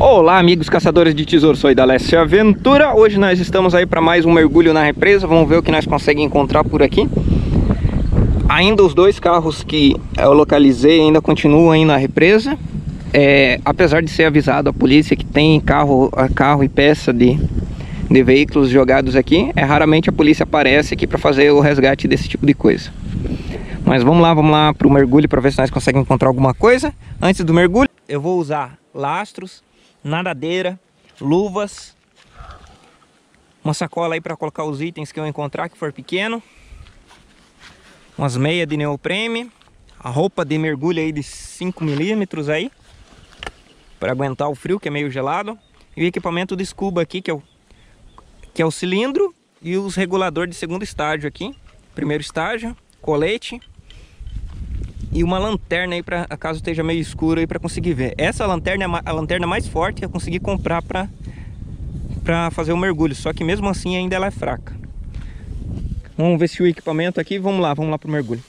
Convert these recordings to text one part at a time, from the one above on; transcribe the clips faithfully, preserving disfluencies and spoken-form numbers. Olá amigos caçadores de tesouros, sou Idalécio Aventura. Hoje nós estamos aí para mais um mergulho na represa. Vamos ver o que nós conseguimos encontrar por aqui. Ainda os dois carros que eu localizei ainda continuam aí na represa, é, apesar de ser avisado a polícia que tem carro, carro e peça de, de veículos jogados aqui. É, raramente a polícia aparece aqui para fazer o resgate desse tipo de coisa. Mas vamos lá, vamos lá para o mergulho para ver se nós conseguimos encontrar alguma coisa. Antes do mergulho, eu vou usar lastros, nadadeira, luvas, uma sacola aí para colocar os itens que eu encontrar que for pequeno, umas meias de neoprene, a roupa de mergulho aí de cinco milímetros aí para aguentar o frio que é meio gelado, e o equipamento de scuba aqui que é o, que é o cilindro e os reguladores de segundo estágio aqui, primeiro estágio, colete. E uma lanterna aí para caso esteja meio escuro aí para conseguir ver. Essa lanterna é a lanterna mais forte que eu consegui comprar para para fazer o mergulho. Só que mesmo assim ainda ela é fraca. Vamos ver se o equipamento aqui. Vamos lá, vamos lá para o mergulho.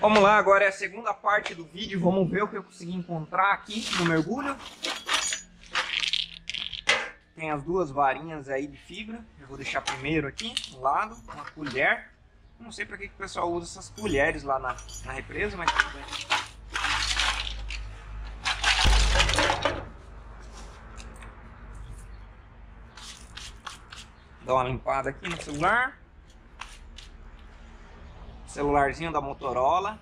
Vamos lá, agora é a segunda parte do vídeo. Vamos ver o que eu consegui encontrar aqui no mergulho. Tem as duas varinhas aí de fibra. Eu vou deixar primeiro aqui, um lado, uma colher. Não sei para que, que o pessoal usa essas colheres lá na, na represa, mas tudo bem. Dá uma limpada aqui no celular. Celularzinho da Motorola.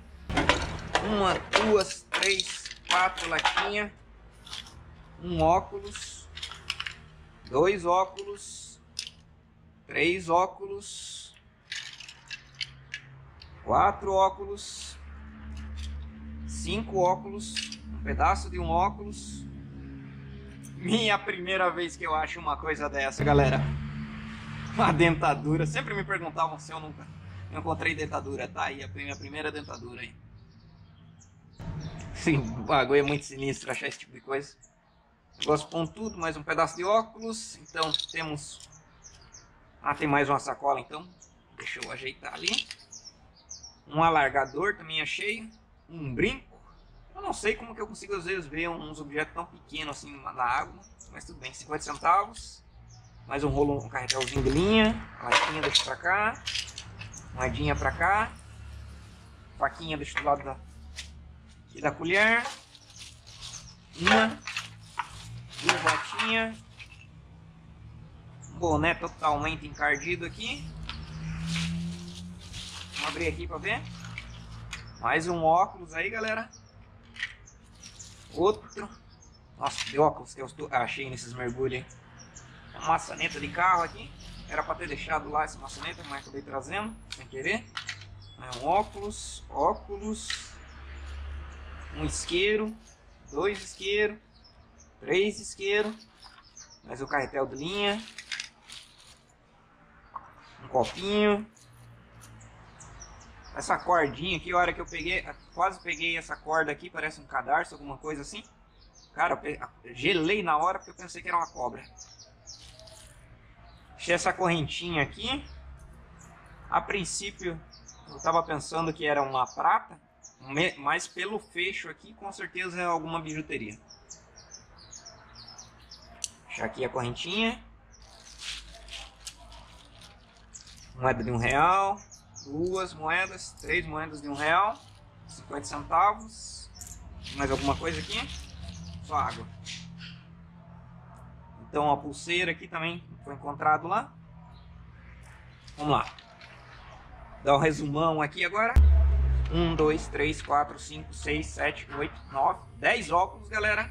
Uma, duas, três, quatro latinhas. Um óculos. Dois óculos. Três óculos. Quatro óculos. Cinco óculos. Um pedaço de um óculos. Minha primeira vez que eu acho uma coisa dessa, galera. Uma dentadura. Sempre me perguntavam se eu nunca... Eu encontrei dentadura, tá aí, a minha primeira dentadura aí. Sim, o bagulho é muito sinistro achar esse tipo de coisa. Negócio pontudo, mais um pedaço de óculos. Então temos... Ah, tem mais uma sacola então. Deixa eu ajeitar ali. Um alargador também achei. Um brinco. Eu não sei como que eu consigo às vezes ver uns objetos tão pequenos assim na água. Mas tudo bem, cinquenta centavos. Mais um rolo, um carretelzinho de linha. A latinha deixa pra cá. Moedinha pra cá. Faquinha deixa do lado da, aqui da colher. Uma. Duas botinhas. Um boné totalmente encardido aqui. Vamos abrir aqui pra ver. Mais um óculos aí, galera. Outro. Nossa, que óculos que eu achei nesses mergulhos, hein? Uma maçaneta de carro aqui. Era para ter deixado lá essa maçaneta, mas acabei trazendo, sem querer. Um óculos, óculos, um isqueiro, dois isqueiros, três isqueiros, mais o carretel de linha, um copinho. Essa cordinha aqui, a hora que eu peguei, quase peguei essa corda aqui, parece um cadarço, alguma coisa assim. Cara, eu gelei na hora porque eu pensei que era uma cobra. Achei essa correntinha aqui. A princípio eu estava pensando que era uma prata, mas pelo fecho aqui com certeza é alguma bijuteria. Deixa aqui a correntinha. Moeda de um real. Duas moedas. Três moedas de um real. cinquenta centavos. Mais alguma coisa aqui? Só água. Então a pulseira aqui também foi encontrado lá. Vamos lá. Dá um resumão aqui agora. Um, dois, três, quatro, cinco, seis, sete, oito, nove, dez óculos, galera.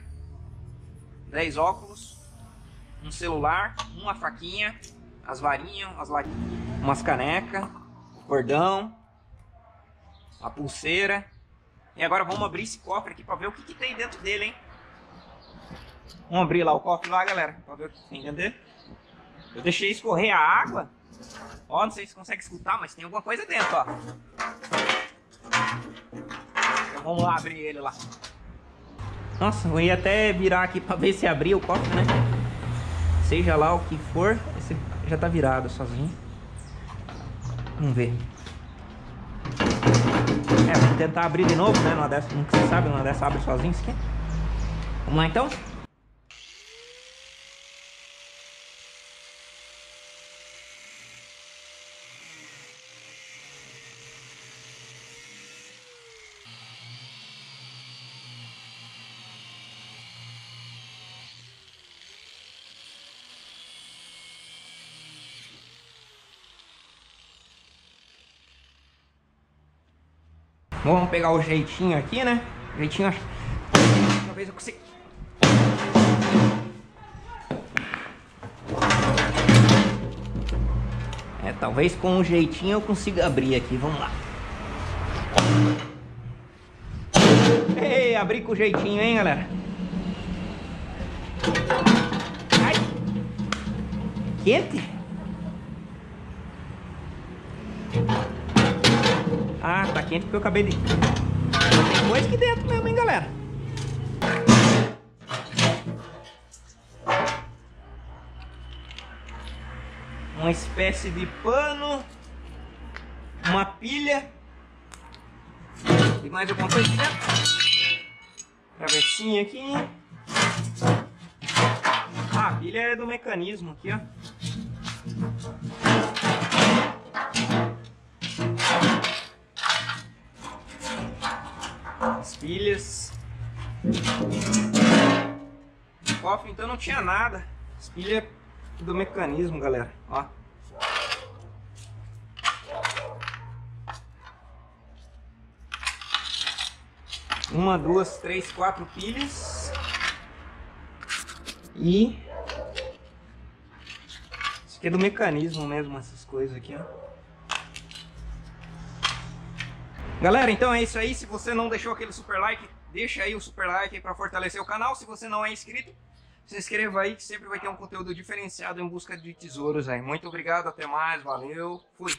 Dez óculos. Um celular, uma faquinha, as varinhas, as latinhas, umas canecas, o cordão, a pulseira. E agora vamos abrir esse cofre aqui pra ver o que, que tem dentro dele, hein? Vamos abrir lá o cofre lá, galera, pra ver o que tem dentro dele. Eu deixei escorrer a água. Ó, não sei se consegue escutar, mas tem alguma coisa dentro, ó. Então vamos lá abrir ele lá. Nossa, eu ia até virar aqui pra ver se abria o cofre, né? Seja lá o que for, esse já tá virado sozinho. Vamos ver. É, vamos tentar abrir de novo, né? Uma dessa, nunca se sabe, uma dessa abre sozinho isso aqui. Vamos lá então? Vamos pegar o jeitinho aqui, né? O jeitinho, acho que... Talvez eu consiga... É, talvez com o jeitinho eu consiga abrir aqui. Vamos lá. Ei, abri com o jeitinho, hein, galera? Ai! Quente? Ah, tá quente porque eu acabei de... Tem coisa aqui dentro mesmo, hein, galera? Uma espécie de pano. Uma pilha. Tem mais alguma coisa aqui dentro? Travessinha aqui. Ah, a pilha é do mecanismo aqui, ó. As pilhas. O cofre então não tinha nada. As pilhas do mecanismo, galera. Ó. Uma, duas, três, quatro pilhas. E isso aqui é do mecanismo mesmo, essas coisas aqui, ó. Galera, então é isso aí. Se você não deixou aquele super like, deixa aí o super like para fortalecer o canal. Se você não é inscrito, se inscreva aí que sempre vai ter um conteúdo diferenciado em busca de tesouros aí. Muito obrigado, até mais, valeu, fui!